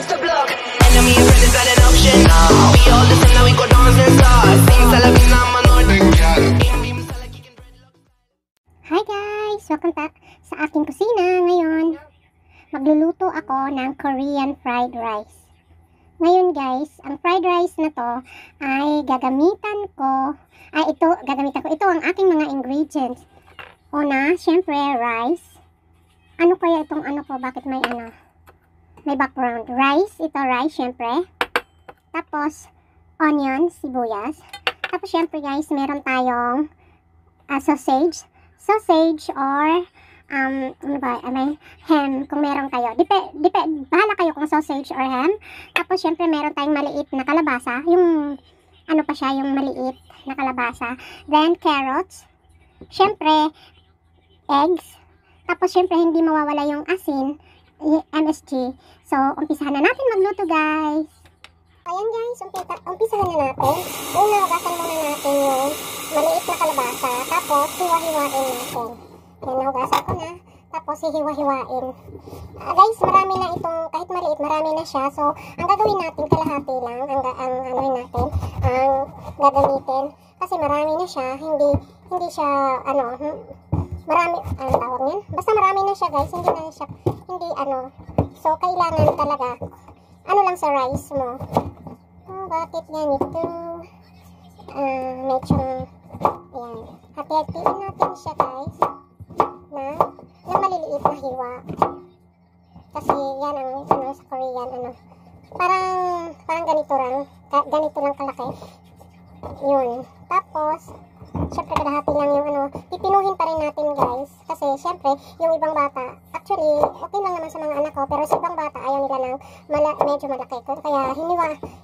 us to block. Enemy and friend is not an option now. We all the same now, we go dance and stars. Sing Salavina, hi guys! Welcome back sa aking kusina. Ngayon, magluluto ako ng Korean fried rice. Ngayon guys, ang fried rice na to ay gagamitan ko ito ang aking mga ingredients. Una, syempre rice. Ano kaya itong ano ko? Bakit may ano? May background. Rice. Ito rice, syempre. Tapos, onion, sibuyas. Tapos, syempre guys, meron tayong sausage. Sausage or ano ba? May ham kung meron kayo. Bahala kayo kung sausage or ham. Tapos, syempre, meron tayong maliit na kalabasa. Yung, ano pa siya, yung maliit na kalabasa. Then, carrots. Siyempre, eggs. Tapos, siyempre, hindi mawawala yung asin, MSG. So, umpisahan na natin magluto, guys. Ayan, guys. Umpisahan na natin. Una, hugasan muna natin yung maliit na kalabasa. Tapos, hiwa-hiwain natin. Ayan, nahugasan ko na. Tapos, hiwa-hiwain. Guys, marami na itong, kahit maliit, marami na siya. So, ang gagawin natin, kalahati lang. Ang gagamitin. Kasi marami na siya. Hindi siya, ano, marami, ang tawag niyan? Basta marami na siya, guys. Hindi, so, kailangan talaga, ano lang sa rice mo. Oh, bakit ganito? Medyo, ayan. Hati-hatiin natin siya, guys. Na maliliit na hiwa. Kasi, yan ang, ano, sa Korean, ano. Parang ganito lang kalaki. Yun. Tapos, syempre kalahati lang yung ano, pipinuhin pa rin natin guys. Kasi syempre, yung ibang bata, actually, okay lang naman sa mga anak ko, pero sa ibang bata, ayaw nila ng medyo malaki. Kaya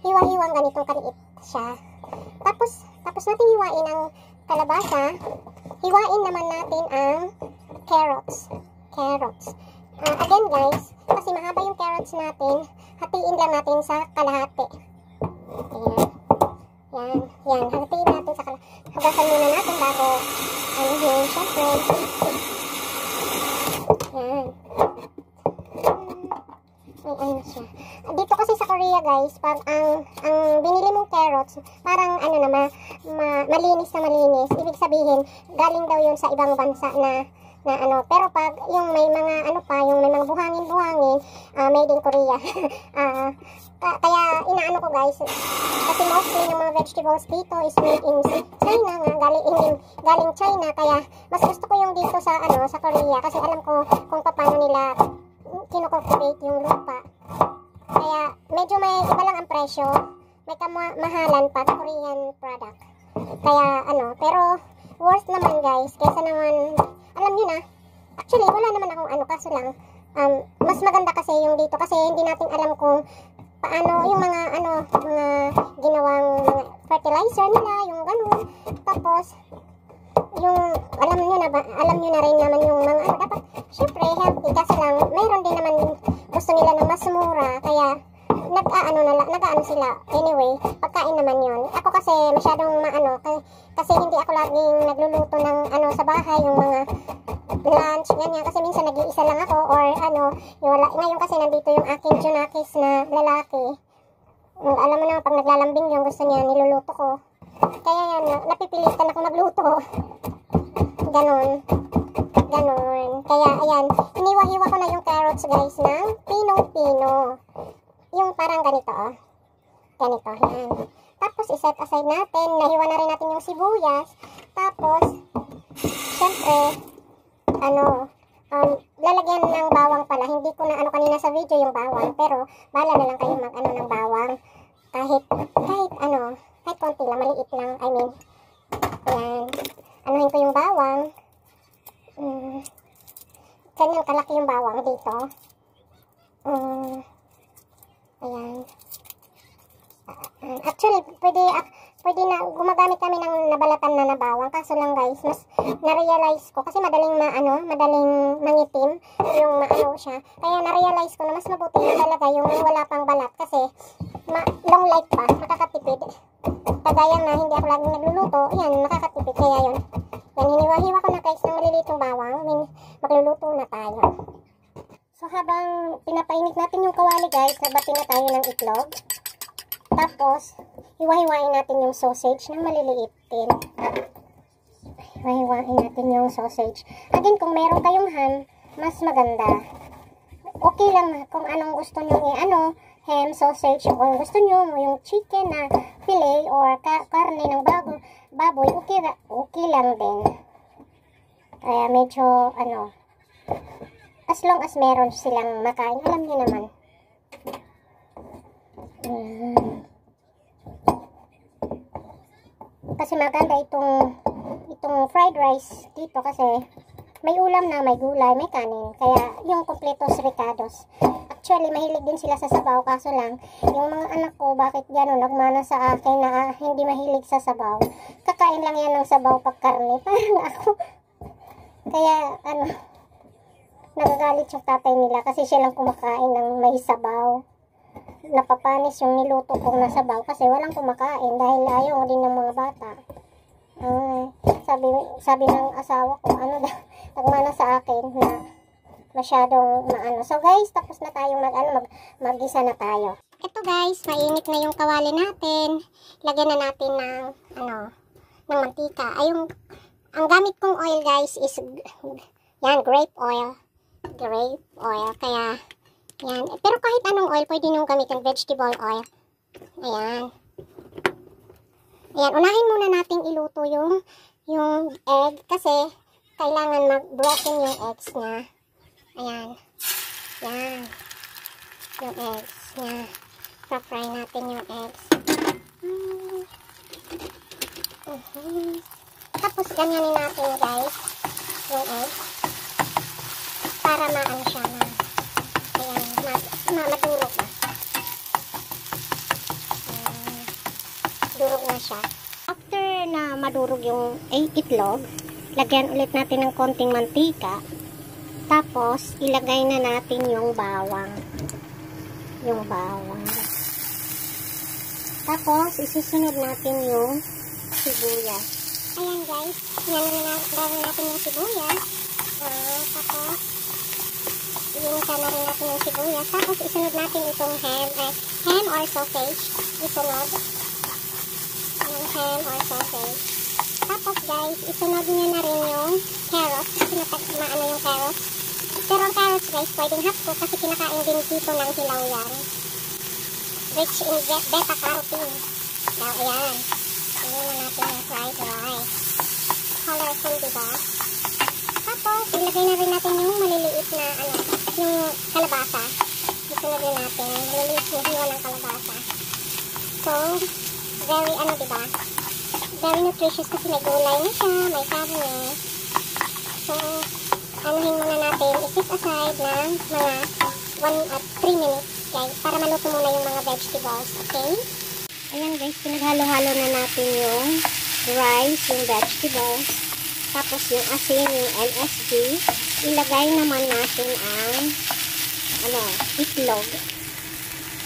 hiwa-hiwang ganitong kaliit siya. Tapos natin hiwain ang kalabasa, hiwain naman natin ang carrots. Again guys, kasi mahaba yung carrots natin, hatiin lang natin sa kalahati. Ayan. Yan. Hatiin natin sa kalahati. Hagasan muna natin bago anuhin siya. Yan. May ano siya. Dito kasi sa Korea guys, pag ang binili mong carrots, parang ano na, malinis. Ibig sabihin, galing daw yun sa ibang bansa na ano. Pero pag yung may mga ano pa, yung may mga buhangin, made in Korea. Kaya inaano ko guys, kasi mostly yung mga vegetables dito is made in China nga, galing China. Kaya mas gusto ko yung dito sa ano, sa Korea, kasi alam ko kung paano nila kinocultivate yung lupa. Kaya medyo may iba lang ang presyo, may kamahalan pa Korean product. Kaya ano, pero worth naman guys, kaysa naman, alam nyo na, actually wala naman akong ano, kaso lang mas maganda kasi yung dito, kasi hindi natin alam kung paano yung mga ano, mga ginawang mga fertilizer nila, yung ganun. Tapos yung alam nyo na rin naman yung mga ano, dapat syempre healthy, kasi lang mayroon din naman gusto nila ng mas mura, kaya nag-aano sila. Anyway, pagkain naman yun. Ako kasi masyadong maano, kasi hindi ako laging nagluluto ng ano sa bahay, yung mga lunch, ganyan, kasi minsan nag-iisa lang ako or ano, ngayon kasi nandito yung aking junakis na lalaki. Alam mo na, pag naglalambing yung gusto niya, niluluto ko. Kaya yan, napipilitan ako magluto. Ganon. Kaya ayan, hiniwa-hiwa ko na yung carrots guys ng pinong-pino. Yung parang ganito, oh. Ganito, yan. Tapos, iset aside natin. Nahiwa na rin natin yung sibuyas. Tapos, syempre, ano, lalagyan ng bawang pala. Hindi ko na ano kanina sa video yung bawang, pero bahala na lang kayo mag-ano ng bawang. Kahit konti lang, maliit lang. I mean, ayan. Anuhin ko yung bawang. Ganyan kalaki yung bawang dito. Ayan. Actually, pwede na, gumagamit kami ng nabalatan na nabawang. Kaso lang guys, mas na-realize ko, kasi madaling mangitim yung maano siya. Kaya na-realize ko na mas mabuti talaga yung wala pang balat, kasi long life pa, makakatipid. Kagaya na, hindi ako laging nagluluto, yan, makakatipid. Kaya yun. Yan, hiniwa-hiwa ko na guys ng maliliit yung bawang. Magluluto na tayo. So, habang pinapainit natin yung kawali, guys, nabati na tayo ng itlog. Tapos, hiwa-hiwain natin yung sausage na maliliit din. Hiwa-hiwain natin yung sausage. Again, kung meron kayong ham, mas maganda. Okay lang kung anong gusto nyo i-ano, ham, sausage, o kung gusto nyo yung chicken na fillet or karne ng baboy, okay lang din. Kaya medyo, ano, as long as meron silang makain, alam niyo naman. Kasi maganda itong fried rice dito kasi may ulam na, may gulay, may kanin. Kaya yung completos ricados. Actually, mahilig din sila sa sabaw. Kaso lang, yung mga anak ko, bakit gano'n nagmana sa akin na hindi mahilig sa sabaw. Kakain lang yan ng sabaw pag karne. Parang ako. Kaya, ano, nagagalit yung tatay nila kasi siya lang kumakain ng may sabaw. Napapanis yung niluto kong nasabaw kasi walang kumakain dahil ayaw din ng mga bata. Sabi ng asawa ko, ano daw, nagmana sa akin na masyadong maano. So guys, tapos na tayong mag-isa na tayo. Ito guys, mainit na yung kawali natin. Lagyan na natin ng ano, ng mantika. Ay, ang gamit kong oil guys is yan, grape oil. Grape oil, kaya yan, pero kahit anong oil pwede nyo gamitin, vegetable oil. Ayan, ayan, unahin muna natin iluto yung egg kasi kailangan mag-broken yung eggs nya. Ayan, yan yung eggs nya, pa-fry natin yung eggs. Tapos ganyanin natin guys yung eggs para maano siya na, ayan, madurog na. Durog na siya. After na madurog yung itlog, lagyan ulit natin ng konting mantika. Tapos, ilagay na natin yung bawang. Yung bawang. Tapos, isusunod natin yung sibuyas. Ayan guys, hinalo natin yung sibuyas. Tapos, inuusan na rin natin yung sibuyas. Tapos, isunod natin itong ham or sausage. Isunod. Yung ham or sausage. Tapos, guys, isunod nyo na rin yung carrots. Maano yung carrots. Pero ang carrots, guys, pwedeng half cook kasi kinakain din dito ng hilaw yan. Rich in beta-carotene. Now, ayan. Inuusan na natin yung fried rice. Colorful, diba? Tapos, ilagay na rin natin yung maliliit na, ano, yung kalabasa. Isunod na natin release yung hiwa ng kalabasa. So, very ano, diba, very nutritious kasi may gulay na siya, may karne. So, anuhin muna natin, i-set aside ng mga 1 at 3 minutes guys, para maluto muna yung mga vegetables. Okay? Ayan guys, pinaghalo-halo na natin yung rice, yung vegetables, tapos yung asin, yung MSG. Ilagay naman natin ang ano, itlog.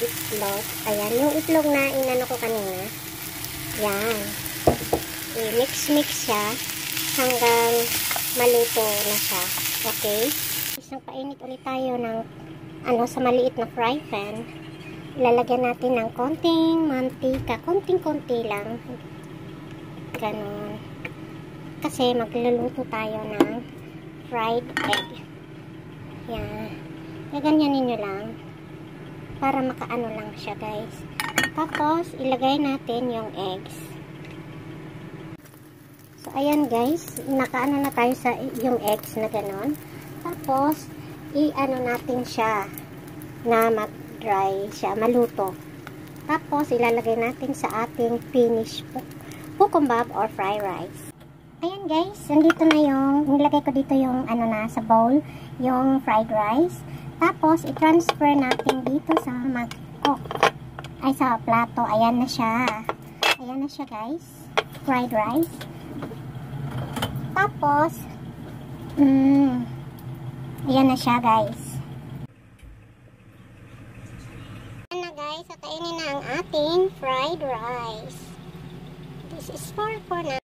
Itlog. Ayan, yung itlog na inano ko kanina. Ayan. I-mix-mix siya hanggang maluto na siya. Okay? Isang painit ulit tayo ng ano, sa maliit na fry pan. Ilalagyan natin ng konting mantika. Konting-konti lang. Ganon. Kasi magluluto tayo ng fried egg. Yan. Gaganyanin nyo lang para makaano lang siya, guys. Tapos, ilagay natin yung eggs. So, ayan, guys. Nakaano na tayo sa yung eggs na ganon. Tapos, i-ano natin siya na mag-dry siya, maluto. Tapos, ilalagay natin sa ating finished pukumbab or fried rice. Ayan guys, nandito na yung, nilagay ko dito yung ano na, sa bowl, yung fried rice. Tapos, i-transfer natin dito sa magkok. Ay, sa plato. Ayan na siya. Ayan na siya guys. Fried rice. Tapos, ayan na siya guys. Ayan na guys, at kainin na ang ating fried rice. This is for now.